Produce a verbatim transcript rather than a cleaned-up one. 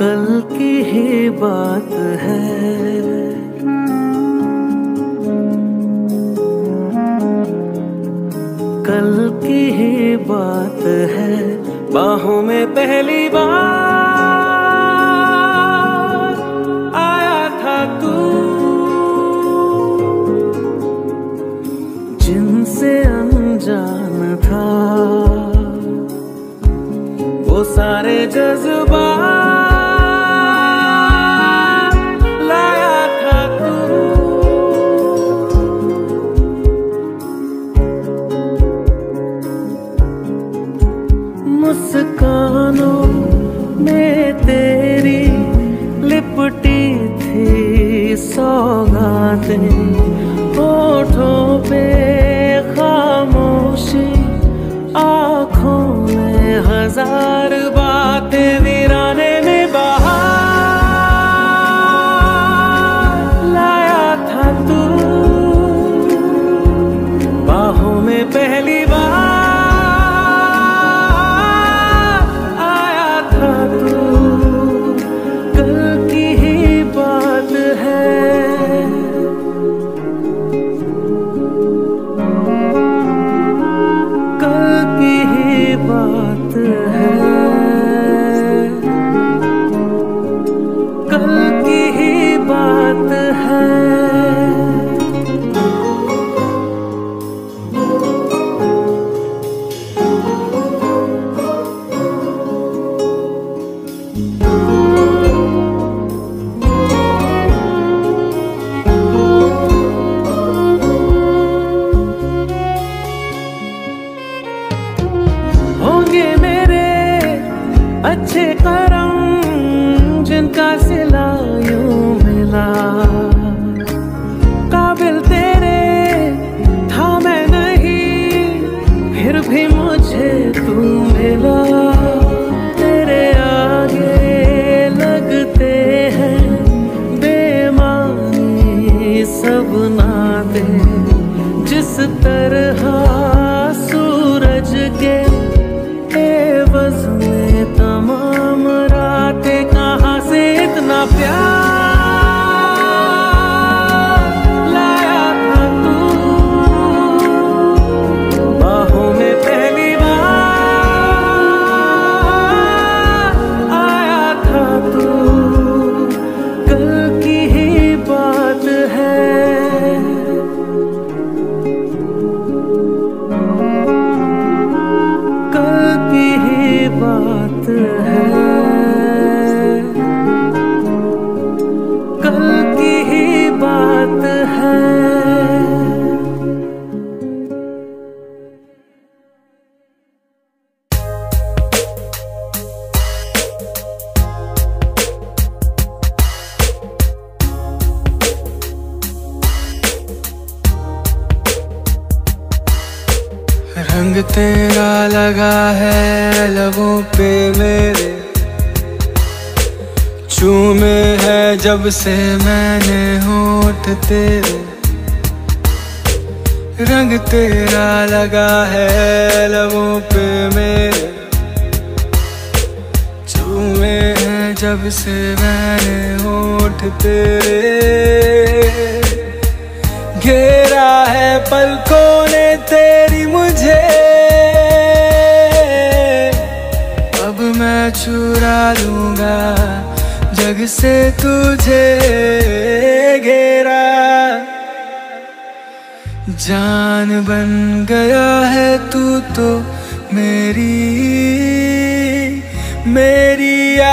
कल की ही बात है, कल की ही बात है, बाहों में पहली बार आया था तू। जिनसे अनजान था वो सारे जज्बात मुस्कानों में तेरी लिपटी थी सौगातें, होठों पे खामोशी, आँखों में हजार बातें, वीराने में बाहर लाया था तू। बाहों में पहली बार अच्छे करम जिनका सिला यूं मिला, काबिल तेरे था मैं नहीं, फिर भी मुझे तू मिला। तेरे आगे लगते हैं बेमानी सब नाते, जिस तरह सूरज के एवज़ तमाम रातें, कहाँ से इतना प्यार लाया था तू। बाहों में पहली बार आया था तू। कल की ही बात है, कल की ही बात है, कल की ही बात है। रंग तेरा लगा है लबों पे मेरे, चूमे है जब से मैंने होठ तेरे। रंग तेरा लगा है लबों पे मेरे, चूमे है जब से मैंने होठ तेरे। घेरा है पलकों ने तेरी मुझे, अब मैं चुरा लूंगा जग से तुझे। घेरा जान बन गया है तू तो मेरी मेरी।